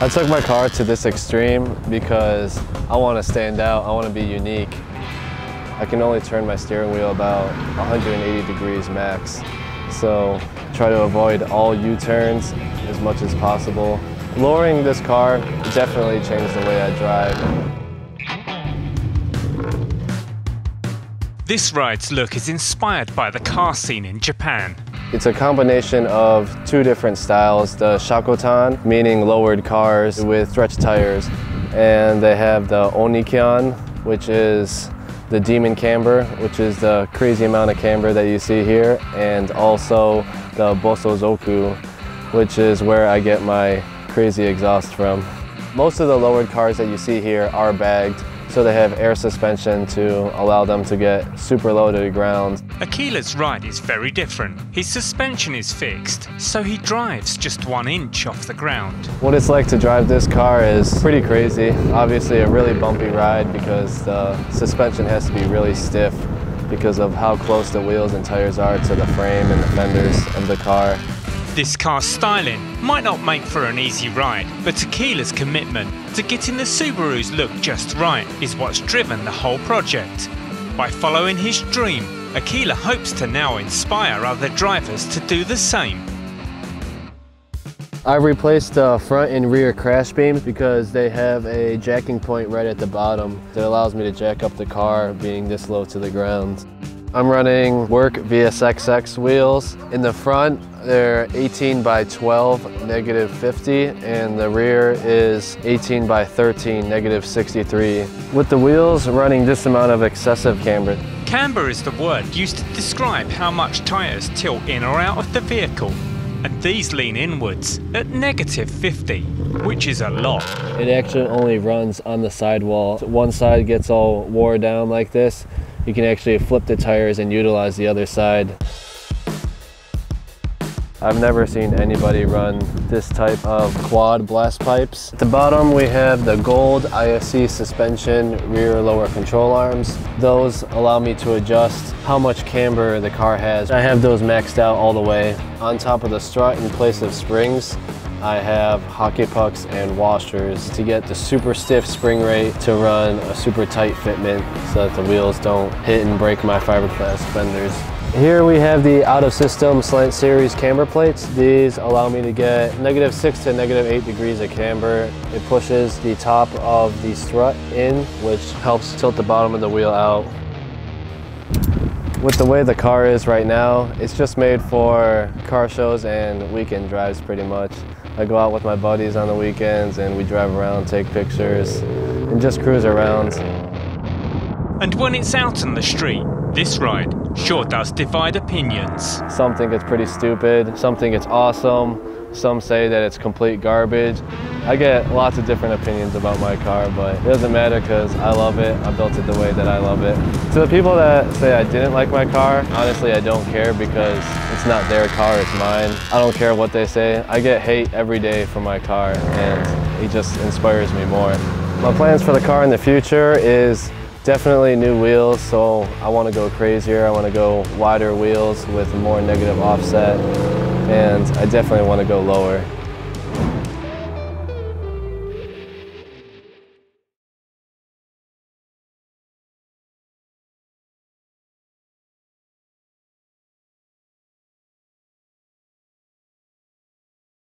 I took my car to this extreme because I want to stand out, I want to be unique. I can only turn my steering wheel about 180 degrees max. So try to avoid all U-turns as much as possible. Lowering this car definitely changed the way I drive. This ride's look is inspired by the car scene in Japan. It's a combination of two different styles, the Shakotan, meaning lowered cars with stretched tires, and they have the Onikyan, which is the demon camber, which is the crazy amount of camber that you see here, and also the Bosozoku, which is where I get my crazy exhaust from. Most of the lowered cars that you see here are bagged, so they have air suspension to allow them to get super low to the ground. Aquila's ride is very different. His suspension is fixed, so he drives just 1 inch off the ground. What it's like to drive this car is pretty crazy. Obviously a really bumpy ride because the suspension has to be really stiff because of how close the wheels and tires are to the frame and the fenders of the car. This car's styling might not make for an easy ride, but Aquila's commitment to getting the Subaru's look just right is what's driven the whole project. By following his dream, Aquila hopes to now inspire other drivers to do the same. I replaced the front and rear crash beams because they have a jacking point right at the bottom that allows me to jack up the car being this low to the ground. I'm running Work VSXX wheels. In the front, they're 18x12, -50, and the rear is 18x13, -63. With the wheels running this amount of excessive camber. Camber is the word used to describe how much tires tilt in or out of the vehicle, and these lean inwards at -50, which is a lot. It actually only runs on the sidewall. One side gets all wore down like this. You can actually flip the tires and utilize the other side. I've never seen anybody run this type of quad blast pipes. At the bottom we have the gold ISC suspension rear lower control arms. Those allow me to adjust how much camber the car has. I have those maxed out all the way. On top of the strut in place of springs, I have hockey pucks and washers to get the super stiff spring rate to run a super tight fitment so that the wheels don't hit and break my fiberglass fenders. Here we have the Out of System Slant Series camber plates. These allow me to get -6 to -8 degrees of camber. It pushes the top of the strut in, which helps tilt the bottom of the wheel out. With the way the car is right now, it's just made for car shows and weekend drives pretty much. I go out with my buddies on the weekends and we drive around, take pictures, and just cruise around. And when it's out on the street, this ride sure does divide opinions. Some think it's pretty stupid, some think it's awesome, some say that it's complete garbage. I get lots of different opinions about my car, but it doesn't matter because I love it. I built it the way that I love it. To the people that say I didn't like my car, honestly, I don't care because it's not their car, it's mine. I don't care what they say. I get hate every day for my car, and it just inspires me more. My plans for the car in the future is definitely new wheels, so I want to go crazier. I want to go wider wheels with more negative offset, and I definitely want to go lower.